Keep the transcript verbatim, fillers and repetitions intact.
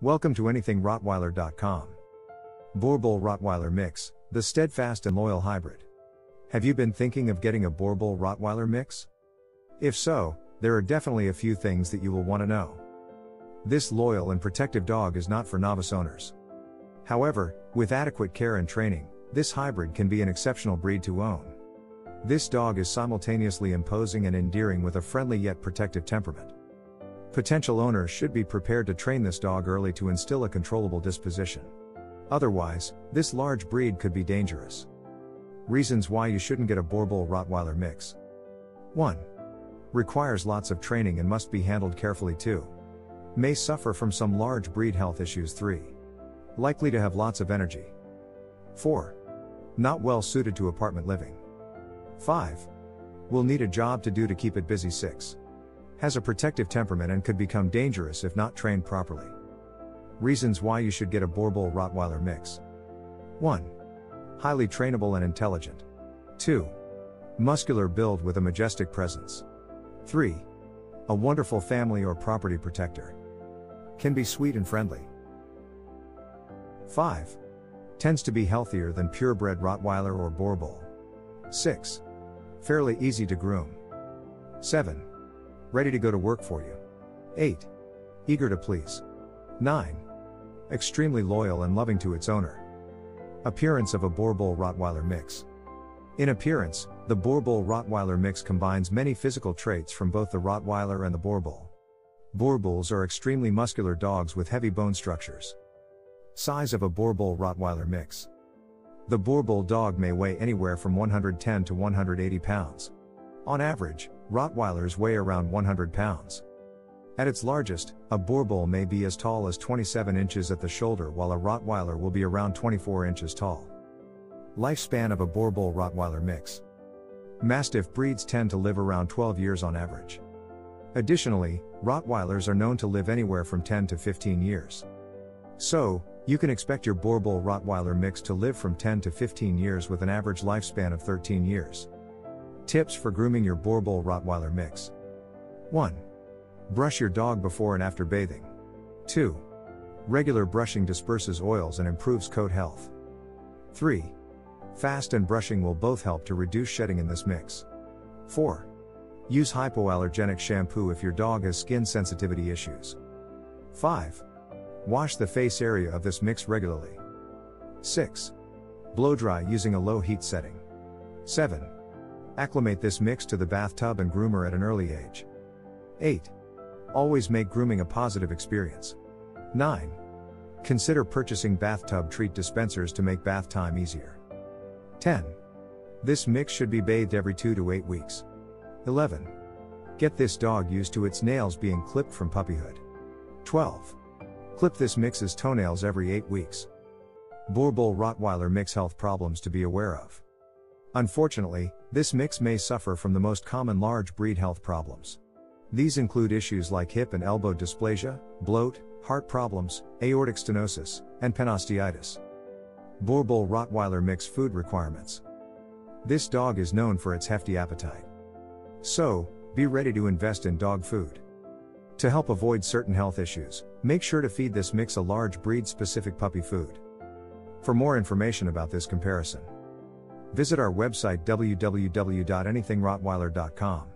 Welcome to anything rottweiler dot com. Boerboel Rottweiler Mix, the steadfast and loyal hybrid. Have you been thinking of getting a Boerboel Rottweiler mix? If so, there are definitely a few things that you will want to know. This loyal and protective dog is not for novice owners. However, with adequate care and training, this hybrid can be an exceptional breed to own. This dog is simultaneously imposing and endearing with a friendly yet protective temperament. Potential owners should be prepared to train this dog early to instill a controllable disposition. Otherwise, this large breed could be dangerous. Reasons why you shouldn't get a Boerboel Rottweiler mix. one. Requires lots of training and must be handled carefully. two. May suffer from some large breed health issues. three. Likely to have lots of energy. four. Not well suited to apartment living. five. Will need a job to do to keep it busy. six. Has a protective temperament and could become dangerous if not trained properly. Reasons why you should get a Boerboel Rottweiler mix. one. Highly trainable and intelligent. two. Muscular build with a majestic presence. three. A wonderful family or property protector. Can be sweet and friendly. five. Tends to be healthier than purebred Rottweiler or Boerboel. six. Fairly easy to groom. seven. Ready to go to work for you. eight. Eager to please. nine. Extremely loyal and loving to its owner. Appearance of a Boerboel Rottweiler mix. In appearance, the Boerboel Rottweiler mix combines many physical traits from both the Rottweiler and the Boerboel. Boerboels are extremely muscular dogs with heavy bone structures. Size of a Boerboel Rottweiler mix. The Boerboel dog may weigh anywhere from one hundred ten to one hundred eighty pounds. On average, Rottweilers weigh around one hundred pounds. At its largest, a Boerboel may be as tall as twenty-seven inches at the shoulder, while a Rottweiler will be around twenty-four inches tall. Lifespan of a Boerboel Rottweiler mix. Mastiff breeds tend to live around twelve years on average. Additionally, Rottweilers are known to live anywhere from ten to fifteen years. So, you can expect your Boerboel Rottweiler mix to live from ten to fifteen years with an average lifespan of thirteen years. Tips for grooming your Boerboel Rottweiler mix. one. Brush your dog before and after bathing. two. Regular brushing disperses oils and improves coat health. three. Fast and brushing will both help to reduce shedding in this mix. four. Use hypoallergenic shampoo if your dog has skin sensitivity issues. five. Wash the face area of this mix regularly. six. Blow dry using a low heat setting. seven. Acclimate this mix to the bathtub and groomer at an early age. eight. Always make grooming a positive experience. nine. Consider purchasing bathtub treat dispensers to make bath time easier. ten. This mix should be bathed every two to eight weeks. eleven. Get this dog used to its nails being clipped from puppyhood. twelve. Clip this mix's toenails every eight weeks. Boerboel Rottweiler mix health problems to be aware of. Unfortunately, this mix may suffer from the most common large breed health problems. These include issues like hip and elbow dysplasia, bloat, heart problems, aortic stenosis, and panosteitis. Boerboel Rottweiler mix food requirements. This dog is known for its hefty appetite. So, be ready to invest in dog food. To help avoid certain health issues, make sure to feed this mix a large breed-specific puppy food. For more information about this comparison, visit our website w w w dot anything rottweiler dot com.